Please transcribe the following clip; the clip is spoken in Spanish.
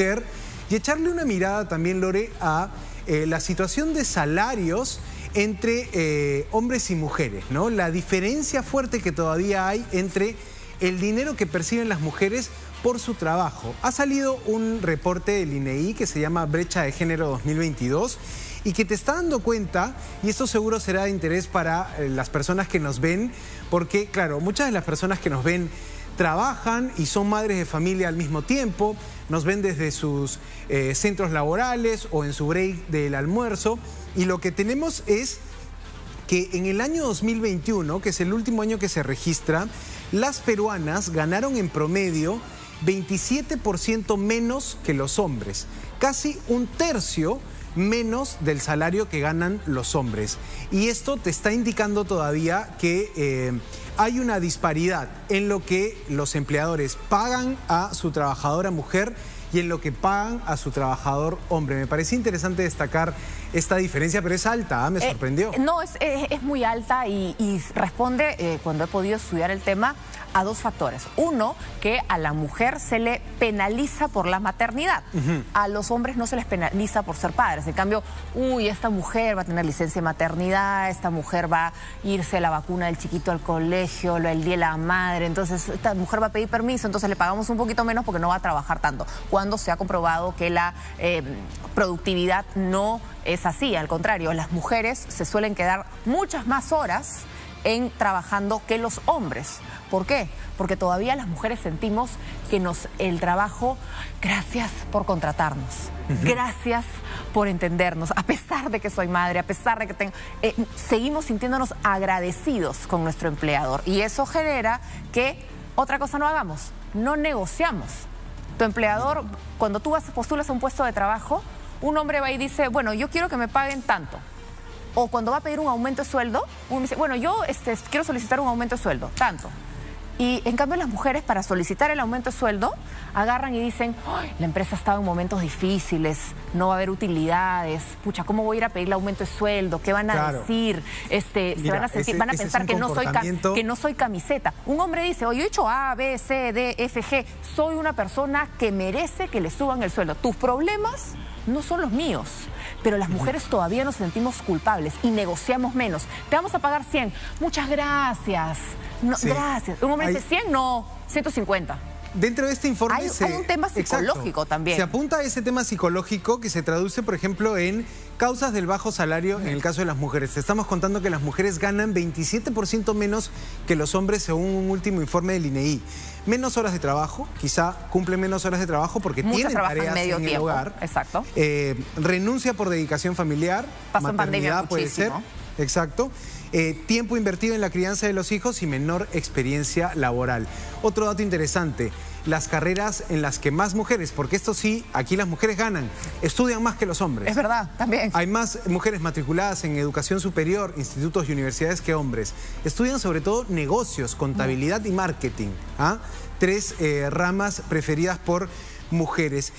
mujer, y echarle una mirada también, Lore, a la situación de salarios entre hombres y mujeres, ¿no? La diferencia fuerte que todavía hay entre el dinero que perciben las mujeres por su trabajo. Ha salido un reporte del INEI que se llama Brecha de Género 2022 y que te está dando cuenta, y esto seguro será de interés para las personas que nos ven, porque, claro, muchas de las personas que nos ven trabajan y son madres de familia al mismo tiempo, nos ven desde sus centros laborales o en su break del almuerzo, y lo que tenemos es que en el año 2021, que es el último año que se registra, las peruanas ganaron en promedio 27% menos que los hombres, casi un tercio menos del salario que ganan los hombres. Y esto te está indicando todavía que hay una disparidad en lo que los empleadores pagan a su trabajadora mujer y en lo que pagan a su trabajador hombre. Me parece interesante destacar esta diferencia, pero es alta, me sorprendió. No, es muy alta y responde, cuando he podido estudiar el tema, a dos factores. Uno, que a la mujer se le penaliza por la maternidad. A los hombres no se les penaliza por ser padres. En cambio, esta mujer va a tener licencia de maternidad, esta mujer va a irse a la vacuna del chiquito al colegio, el día de la madre, entonces esta mujer va a pedir permiso, entonces le pagamos un poquito menos porque no va a trabajar tanto. Cuando se ha comprobado que la productividad no es así, al contrario, las mujeres se suelen quedar muchas más horas en trabajando que los hombres. ¿Por qué? Porque todavía las mujeres sentimos que el trabajo, gracias por contratarnos, gracias por entendernos, a pesar de que soy madre, a pesar de que tengo... seguimos sintiéndonos agradecidos con nuestro empleador, y eso genera que otra cosa no hagamos, no negociamos. Tu empleador, cuando tú postulas a un puesto de trabajo, un hombre va y dice, bueno, yo quiero que me paguen tanto. O cuando va a pedir un aumento de sueldo, uno dice, bueno, yo quiero solicitar un aumento de sueldo, tanto. Y en cambio las mujeres, para solicitar el aumento de sueldo, agarran y dicen, ay, la empresa ha estado en momentos difíciles, no va a haber utilidades, pucha, ¿cómo voy a ir a pedir el aumento de sueldo? ¿Qué van a decir? Mira, van a pensar que no soy camiseta. Un hombre dice, oye, yo he hecho A, B, C, D, F, G, soy una persona que merece que le suban el sueldo. Tus problemas no son los míos, pero las mujeres todavía nos sentimos culpables y negociamos menos. Te vamos a pagar 100, muchas gracias, no, sí, gracias. Un hombre dice 100, no, 150. Dentro de este informe hay un tema psicológico también. Se apunta a ese tema psicológico que se traduce, por ejemplo, en causas del bajo salario en el caso de las mujeres. Te estamos contando que las mujeres ganan 27% menos que los hombres según un último informe del INEI. Menos horas de trabajo, quizá cumplen menos horas de trabajo porque tienen tareas en el hogar. Exacto. Renuncia por dedicación familiar, maternidad puede ser. Exacto. Tiempo invertido en la crianza de los hijos y menor experiencia laboral. Otro dato interesante, las carreras en las que más mujeres, porque esto sí, aquí las mujeres ganan, estudian más que los hombres. Es verdad, también. Hay más mujeres matriculadas en educación superior, institutos y universidades que hombres. Estudian sobre todo negocios, contabilidad y marketing. Tres ramas preferidas por mujeres.